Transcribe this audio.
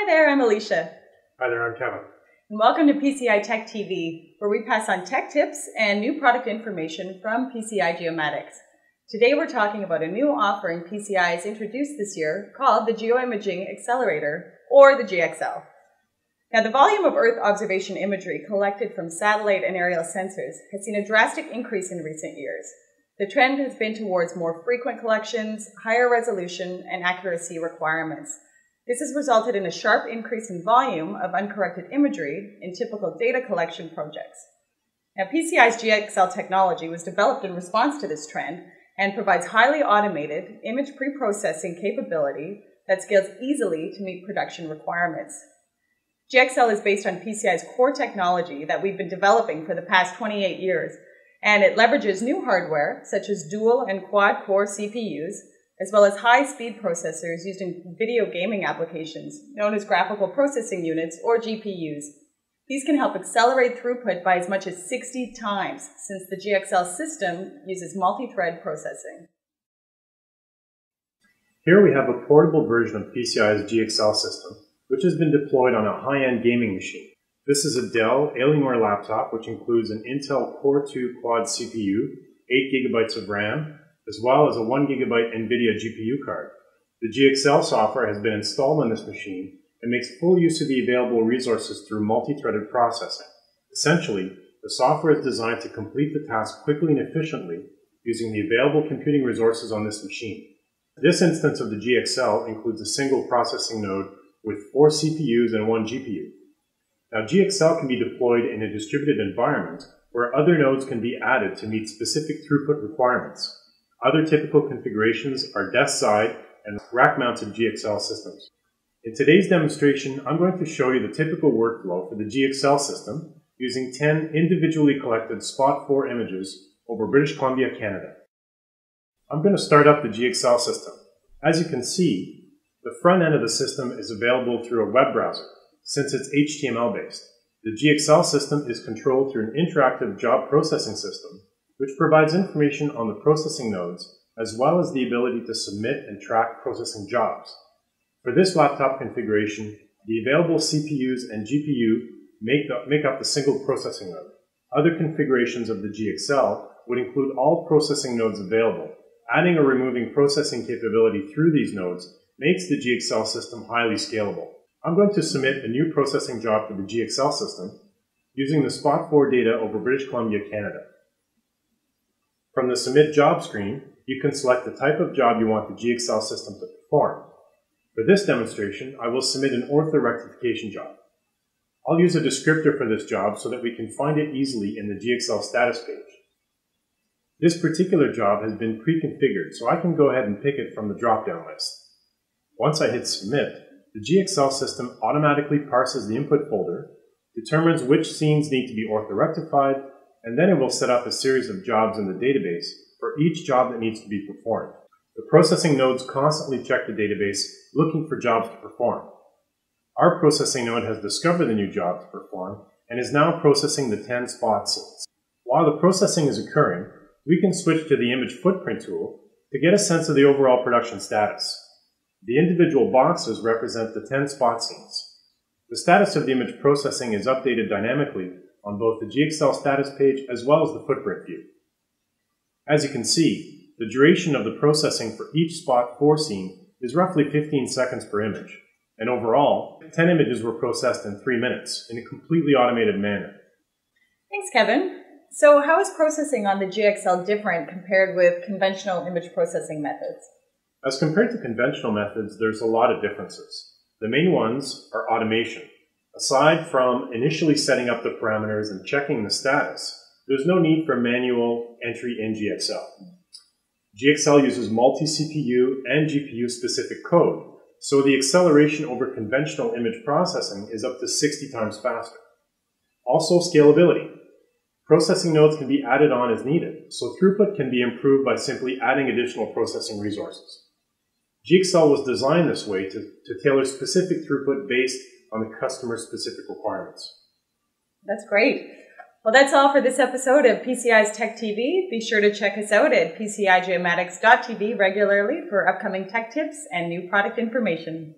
Hi there, I'm Alicia. Hi there, I'm Kevin. And welcome to PCI Tech TV, where we pass on tech tips and new product information from PCI Geomatics. Today we're talking about a new offering PCI has introduced this year called the GeoImaging Accelerator, or the GXL. Now, the volume of Earth observation imagery collected from satellite and aerial sensors has seen a drastic increase in recent years. The trend has been towards more frequent collections, higher resolution, and accuracy requirements. This has resulted in a sharp increase in volume of uncorrected imagery in typical data collection projects. Now, PCI's GXL technology was developed in response to this trend and provides highly automated image pre-processing capability that scales easily to meet production requirements. GXL is based on PCI's core technology that we've been developing for the past 28 years, and it leverages new hardware such as dual and quad-core CPUs, as well as high-speed processors used in video gaming applications, known as Graphical Processing Units, or GPUs. These can help accelerate throughput by as much as 60 times, since the GXL system uses multi-thread processing. Here we have a portable version of PCI's GXL system, which has been deployed on a high-end gaming machine. This is a Dell Alienware laptop, which includes an Intel Core 2 quad CPU, 8 GB of RAM, as well as a 1 GB NVIDIA GPU card. The GXL software has been installed on this machine and makes full use of the available resources through multi-threaded processing. Essentially, the software is designed to complete the task quickly and efficiently using the available computing resources on this machine. This instance of the GXL includes a single processing node with 4 CPUs and 1 GPU. Now, GXL can be deployed in a distributed environment where other nodes can be added to meet specific throughput requirements. Other typical configurations are desk-side and rack-mounted GXL systems. In today's demonstration, I'm going to show you the typical workflow for the GXL system using 10 individually collected SPOT4 images over British Columbia, Canada. I'm going to start up the GXL system. As you can see, the front end of the system is available through a web browser, since it's HTML-based. The GXL system is controlled through an interactive job processing system, which provides information on the processing nodes, as well as the ability to submit and track processing jobs. For this laptop configuration, the available CPUs and GPU make up the single processing node. Other configurations of the GXL would include all processing nodes available. Adding or removing processing capability through these nodes makes the GXL system highly scalable. I'm going to submit a new processing job to the GXL system using the SPOT4 data over British Columbia, Canada. From the Submit Job screen, you can select the type of job you want the GXL system to perform. For this demonstration, I will submit an ortho rectification job. I'll use a descriptor for this job so that we can find it easily in the GXL status page. This particular job has been pre-configured, so I can go ahead and pick it from the drop-down list. Once I hit Submit, the GXL system automatically parses the input folder, determines which scenes need to be ortho rectified, and then it will set up a series of jobs in the database for each job that needs to be performed. The processing nodes constantly check the database looking for jobs to perform. Our processing node has discovered the new job to perform and is now processing the 10 SPOT scenes. While the processing is occurring, we can switch to the image footprint tool to get a sense of the overall production status. The individual boxes represent the 10 SPOT scenes. The status of the image processing is updated dynamically on both the GXL status page as well as the footprint view. As you can see, the duration of the processing for each SPOT4 scene is roughly 15 seconds per image, and overall, 10 images were processed in 3 minutes in a completely automated manner. Thanks, Kevin. So how is processing on the GXL different compared with conventional image processing methods? As compared to conventional methods, there's a lot of differences. The main ones are automation. Aside from initially setting up the parameters and checking the status, there's no need for manual entry in GXL. GXL uses multi-CPU and GPU-specific code, so the acceleration over conventional image processing is up to 60 times faster. Also, scalability. Processing nodes can be added on as needed, so throughput can be improved by simply adding additional processing resources. GXL was designed this way to tailor specific throughput based on the customer-specific requirements. That's great. Well, that's all for this episode of PCI's Tech TV. Be sure to check us out at PCIGeomatics.tv regularly for upcoming tech tips and new product information.